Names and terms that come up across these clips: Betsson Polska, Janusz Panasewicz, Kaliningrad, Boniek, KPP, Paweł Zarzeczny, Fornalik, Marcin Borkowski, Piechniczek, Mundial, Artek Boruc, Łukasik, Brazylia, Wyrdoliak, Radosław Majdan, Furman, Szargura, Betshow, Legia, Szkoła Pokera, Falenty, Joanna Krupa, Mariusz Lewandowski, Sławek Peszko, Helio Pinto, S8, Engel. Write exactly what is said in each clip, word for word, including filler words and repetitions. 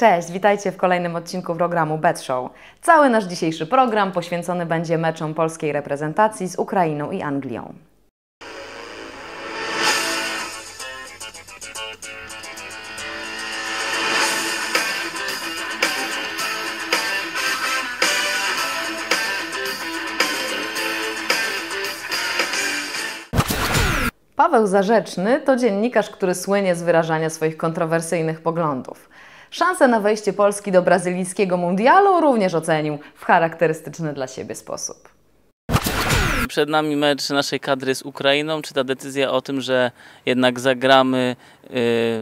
Cześć, witajcie w kolejnym odcinku programu Betshow. Cały nasz dzisiejszy program poświęcony będzie meczom polskiej reprezentacji z Ukrainą i Anglią. Paweł Zarzeczny to dziennikarz, który słynie z wyrażania swoich kontrowersyjnych poglądów. Szansę na wejście Polski do brazylijskiego mundialu również ocenił w charakterystyczny dla siebie sposób. Przed nami mecz naszej kadry z Ukrainą. Czy ta decyzja o tym, że jednak zagramy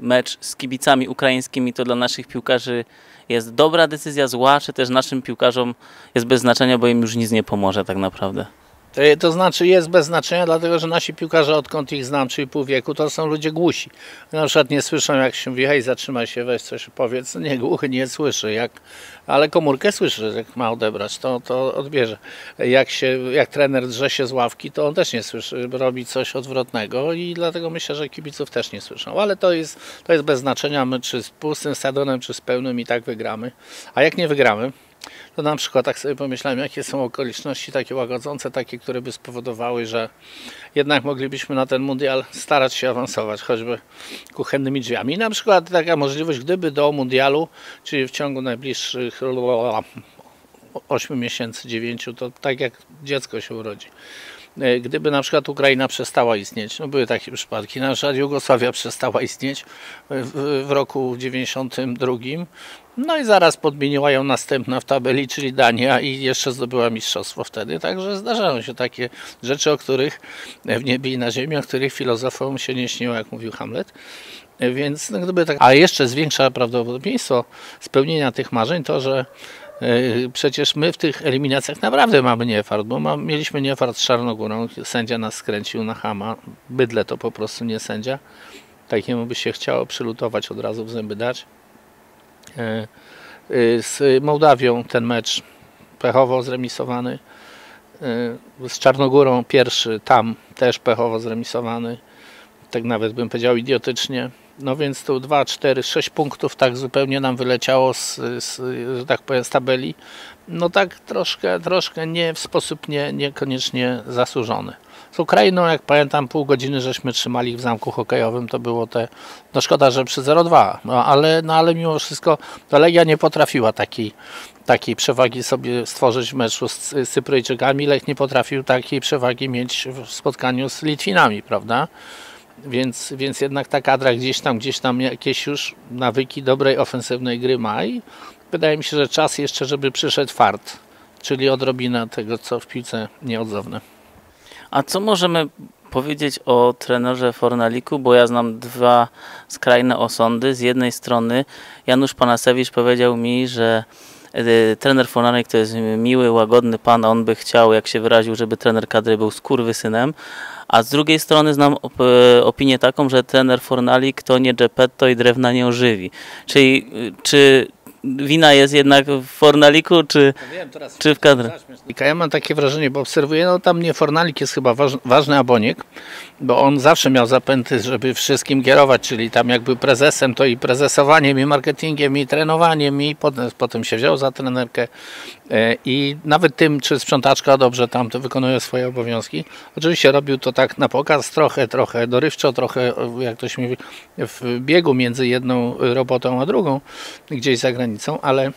mecz z kibicami ukraińskimi, to dla naszych piłkarzy jest dobra decyzja, zła, czy też naszym piłkarzom jest bez znaczenia, bo im już nic nie pomoże tak naprawdę? To znaczy jest bez znaczenia, dlatego że nasi piłkarze, odkąd ich znam, czyli pół wieku, to są ludzie głusi. Na przykład nie słyszą, jak się mówi, hej, zatrzymaj się, weź coś powiedz. Nie, głuchy nie słyszy, jak, ale komórkę słyszy, jak ma odebrać, to, to odbierze. Jak, się, jak trener drze się z ławki, to on też nie słyszy, robi coś odwrotnego i dlatego myślę, że kibiców też nie słyszą. Ale to jest, to jest bez znaczenia, my czy z pustym stadionem, czy z pełnym i tak wygramy. A jak nie wygramy? To na przykład tak sobie pomyślałem, jakie są okoliczności takie łagodzące, takie, które by spowodowały, że jednak moglibyśmy na ten mundial starać się awansować, choćby kuchennymi drzwiami. I na przykład taka możliwość, gdyby do mundialu, czyli w ciągu najbliższych ośmiu miesięcy, dziewięciu, to tak jak dziecko się urodzi. Gdyby na przykład Ukraina przestała istnieć, no były takie przypadki, na przykład Jugosławia przestała istnieć w, w roku dziewięćdziesiątym drugim, no i zaraz podmieniła ją następna w tabeli, czyli Dania, i jeszcze zdobyła mistrzostwo wtedy. Także zdarzają się takie rzeczy, o których w niebie i na ziemi, o których filozofom się nie śniło, jak mówił Hamlet. Więc no gdyby tak, a jeszcze zwiększa prawdopodobieństwo spełnienia tych marzeń to, że przecież my w tych eliminacjach naprawdę mamy niefart, bo ma, mieliśmy niefart z Czarnogórą, sędzia nas skręcił na chama, bydle to po prostu, nie sędzia, takiemu by się chciało przylutować, od razu w zęby dać. Z Mołdawią ten mecz pechowo zremisowany, z Czarnogórą pierwszy tam też pechowo zremisowany, tak nawet bym powiedział idiotycznie. No więc tu dwa, cztery, sześć punktów tak zupełnie nam wyleciało z, z, że tak powiem, z tabeli. No tak troszkę, troszkę nie w sposób nie, niekoniecznie zasłużony. Z Ukrainą, jak pamiętam, pół godziny żeśmy trzymali w zamku hokejowym, to było te, no szkoda, że przy zero dwa, no ale, no ale mimo wszystko ta Legia nie potrafiła takiej, takiej przewagi sobie stworzyć w meczu z, z Cypryjczykami. Lech nie potrafił takiej przewagi mieć w spotkaniu z Litwinami, prawda? Więc, więc jednak ta kadra gdzieś tam, gdzieś tam jakieś już nawyki dobrej, ofensywnej gry ma i wydaje mi się, że czas jeszcze, żeby przyszedł fart, czyli odrobina tego, co w piłce nieodzowne. A co możemy powiedzieć o trenerze Fornaliku, bo ja znam dwa skrajne osądy. Z jednej strony Janusz Panasewicz powiedział mi, że trener Fornalik to jest miły, łagodny pan, a on by chciał, jak się wyraził, żeby trener kadry był skurwysynem. A z drugiej strony znam op opinię taką, że trener Fornalik to nie Geppetto i drewna nie ożywi. Czyli czy wina jest jednak w Fornaliku, czy, no wiem, teraz czy w kadrze? Ja mam takie wrażenie, bo obserwuję, no tam nie Fornalik jest chyba waż, ważny, a Boniek, bo on zawsze miał zapęty, żeby wszystkim kierować, czyli tam jak był prezesem, to i prezesowaniem, i marketingiem, i trenowaniem, i potem, potem się wziął za trenerkę e, i nawet tym, czy sprzątaczka dobrze tam to wykonuje swoje obowiązki. Oczywiście robił to tak na pokaz, trochę, trochę dorywczo, trochę, jak to się mówi, w biegu między jedną robotą a drugą, gdzieś za granicą. Ale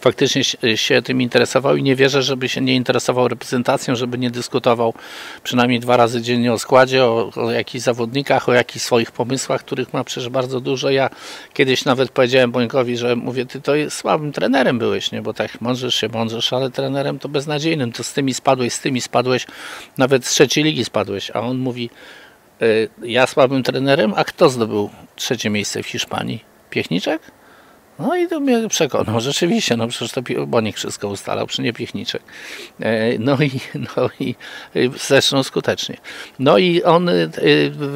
faktycznie się tym interesował i nie wierzę, żeby się nie interesował reprezentacją, żeby nie dyskutował przynajmniej dwa razy dziennie o składzie, o, o jakichś zawodnikach, o jakichś swoich pomysłach, których ma przecież bardzo dużo. Ja kiedyś nawet powiedziałem Bońkowi, że mówię, ty to jest, słabym trenerem byłeś, nie? Bo tak mądrzysz się, mądrzysz, ale trenerem to beznadziejnym, to z tymi spadłeś, z tymi spadłeś, nawet z trzeciej ligi spadłeś, a on mówi, y, ja słabym trenerem, a kto zdobył trzecie miejsce w Hiszpanii? Piechniczek? No i to mnie przekonał, rzeczywiście, no przecież to Boniek wszystko ustalał, przy nie Piechniczek. No i, no i zresztą skutecznie. No i on,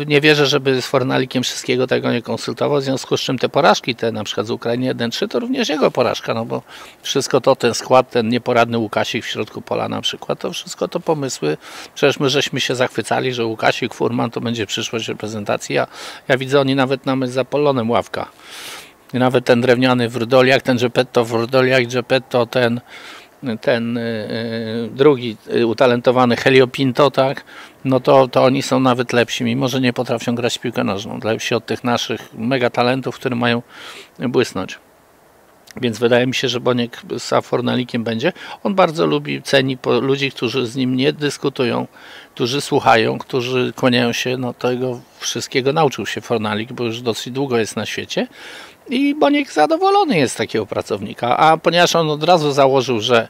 nie wierzę, żeby z Fornalikiem wszystkiego tego nie konsultował, w związku z czym te porażki, te na przykład z Ukrainy jeden trzy, to również jego porażka, no bo wszystko to, ten skład, ten nieporadny Łukasik w środku pola na przykład, to wszystko to pomysły. Przecież my żeśmy się zachwycali, że Łukasik, Furman to będzie przyszłość reprezentacji. Ja, ja widzę, oni nawet na mecz z Apollonem ławka. I nawet ten drewniany Wyrdoliak, ten Geppetto Wyrdoliak, Geppetto ten, ten drugi utalentowany Helio Pinto, tak? No to, to oni są nawet lepsi, mimo że nie potrafią grać w piłkę nożną. Lepsi od tych naszych mega talentów, które mają błysnąć. Więc wydaje mi się, że Boniek z Fornalikiem będzie. On bardzo lubi, ceni ludzi, którzy z nim nie dyskutują, którzy słuchają, którzy kłaniają się. No tego wszystkiego nauczył się Fornalik, bo już dosyć długo jest na świecie. I Boniek zadowolony jest z takiego pracownika. A ponieważ on od razu założył, że,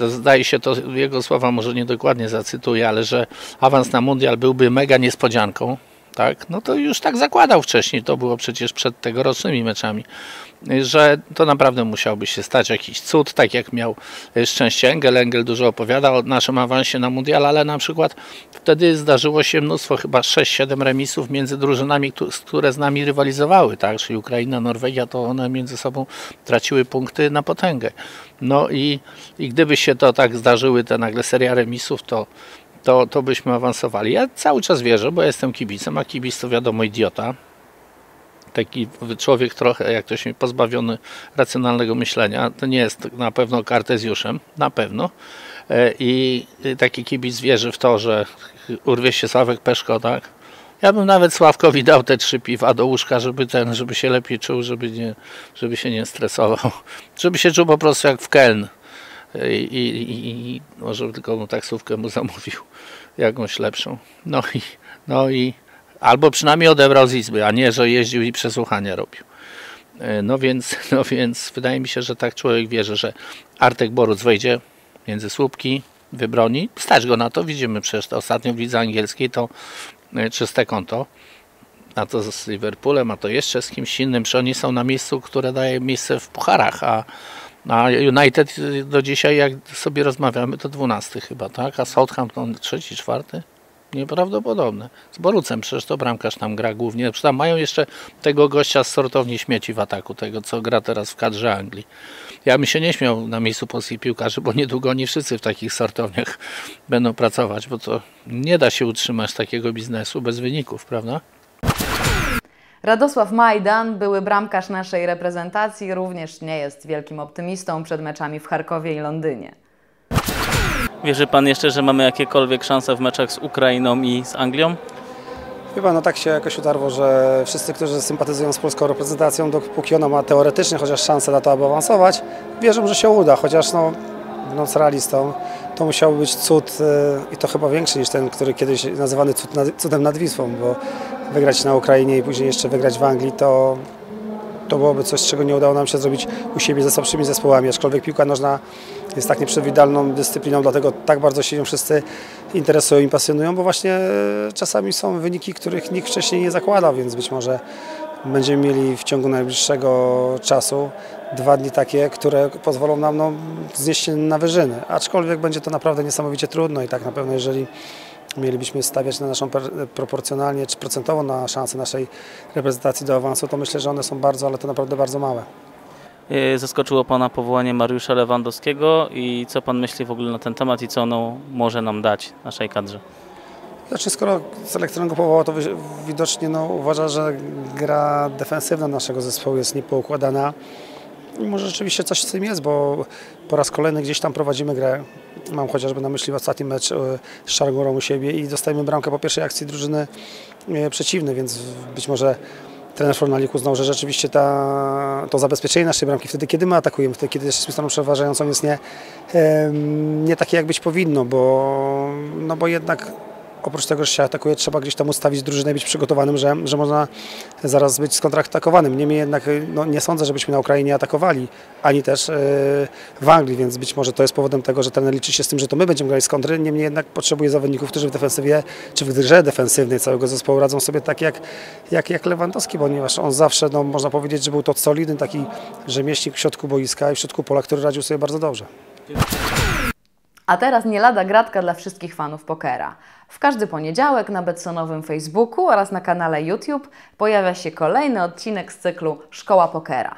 zdaje się to, jego słowa może niedokładnie zacytuję, ale że awans na Mundial byłby mega niespodzianką. Tak? No to już tak zakładał wcześniej, to było przecież przed tegorocznymi meczami, że to naprawdę musiałby się stać jakiś cud, tak jak miał szczęście Engel. Engel dużo opowiada o naszym awansie na Mundial, ale na przykład wtedy zdarzyło się mnóstwo, chyba sześć siedem remisów między drużynami, które z nami rywalizowały, tak? Czyli Ukraina, Norwegia, to one między sobą traciły punkty na potęgę. No i, i gdyby się to tak zdarzyły, te nagle seria remisów, to To, to byśmy awansowali. Ja cały czas wierzę, bo ja jestem kibicem, a kibic to wiadomo idiota. Taki człowiek trochę, jak ktoś pozbawiony racjonalnego myślenia, to nie jest na pewno kartezjuszem, na pewno. I taki kibic wierzy w to, że urwie się Sławek Peszko, tak? Ja bym nawet Sławkowi dał te trzy piwa do łóżka, żeby ten, żeby się lepiej czuł, żeby, nie, żeby się nie stresował. Żeby się czuł po prostu jak w Keln. I, i, i może tylko mu taksówkę mu zamówił jakąś lepszą, no i, no i albo przynajmniej odebrał z izby, a nie, że jeździł i przesłuchania robił. No więc, no więc wydaje mi się, że tak człowiek wierzy, że Artek Boruc wejdzie między słupki, wybroni, stać go na to, widzimy przecież to ostatnio w lidze angielskiej, to czyste konto. A to z Liverpoolem, a to jeszcze z kimś innym, przecież oni są na miejscu, które daje miejsce w pucharach, a A United do dzisiaj, jak sobie rozmawiamy, to dwunasty chyba, tak? A Southampton trzeci, czwarty? Nieprawdopodobne. Z Borucem przecież to bramkarz tam gra głównie. Przecież tam mają jeszcze tego gościa z sortowni śmieci w ataku, tego co gra teraz w kadrze Anglii. Ja bym się nie śmiał na miejscu polskich piłkarzy, bo niedługo oni wszyscy w takich sortowniach będą pracować, bo to nie da się utrzymać takiego biznesu bez wyników, prawda? Radosław Majdan, były bramkarz naszej reprezentacji, również nie jest wielkim optymistą przed meczami w Charkowie i Londynie. Wierzy pan jeszcze, że mamy jakiekolwiek szanse w meczach z Ukrainą i z Anglią? Chyba no tak się jakoś utarło, że wszyscy, którzy sympatyzują z polską reprezentacją, dopóki ona ma teoretycznie chociaż szansę na to, aby awansować, wierzą, że się uda, chociaż no, będąc realistą, to musiałby być cud i to chyba większy niż ten, który kiedyś nazywany cud nad, cudem nad Wisłą, bo wygrać na Ukrainie i później jeszcze wygrać w Anglii, to, to byłoby coś, czego nie udało nam się zrobić u siebie ze słabszymi zespołami. Aczkolwiek piłka nożna jest tak nieprzewidywalną dyscypliną, dlatego tak bardzo się nią wszyscy interesują i pasjonują, bo właśnie czasami są wyniki, których nikt wcześniej nie zakładał, więc być może będziemy mieli w ciągu najbliższego czasu dwa dni takie, które pozwolą nam no, znieść się na wyżyny. Aczkolwiek będzie to naprawdę niesamowicie trudno i tak na pewno, jeżeli mielibyśmy stawiać na naszą proporcjonalnie czy procentowo na szansę naszej reprezentacji do awansu, to myślę, że one są bardzo, ale to naprawdę bardzo małe. Zaskoczyło pana powołanie Mariusza Lewandowskiego i co pan myśli w ogóle na ten temat i co ono może nam dać naszej kadrze? Znaczy, skoro selekcjoner go powołał, to widocznie no, uważa, że gra defensywna naszego zespołu jest niepoukładana. I może rzeczywiście coś z tym jest, bo po raz kolejny gdzieś tam prowadzimy grę. Mam chociażby na myśli ostatni mecz z Szargurą u siebie i dostajemy bramkę po pierwszej akcji drużyny przeciwnej, więc być może trener Fornalik uznał, że rzeczywiście ta, to zabezpieczenie naszej bramki wtedy, kiedy my atakujemy, wtedy, kiedy jesteśmy stroną przeważającą, jest nie, nie takie, jak być powinno, bo, no bo jednak oprócz tego, że się atakuje, trzeba gdzieś tam ustawić drużynę i być przygotowanym, że, że można zaraz być skontratakowanym. Niemniej jednak no, nie sądzę, żebyśmy na Ukrainie atakowali, ani też yy, w Anglii, więc być może to jest powodem tego, że trener liczy się z tym, że to my będziemy grali z kontry. Niemniej jednak potrzebuje zawodników, którzy w defensywie, czy w grze defensywnej całego zespołu radzą sobie tak jak, jak, jak Lewandowski, ponieważ on zawsze, no, można powiedzieć, że był to solidny taki rzemieślnik w środku boiska i w środku pola, który radził sobie bardzo dobrze. A teraz nie lada gratka dla wszystkich fanów pokera. W każdy poniedziałek na Betssonowym Facebooku oraz na kanale YouTube pojawia się kolejny odcinek z cyklu Szkoła Pokera.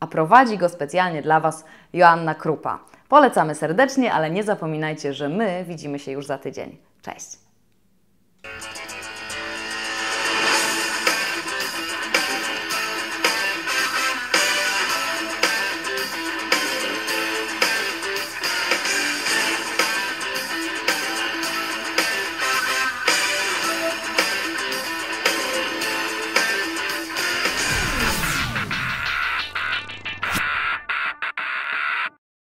A prowadzi go specjalnie dla Was Joanna Krupa. Polecamy serdecznie, ale nie zapominajcie, że my widzimy się już za tydzień. Cześć!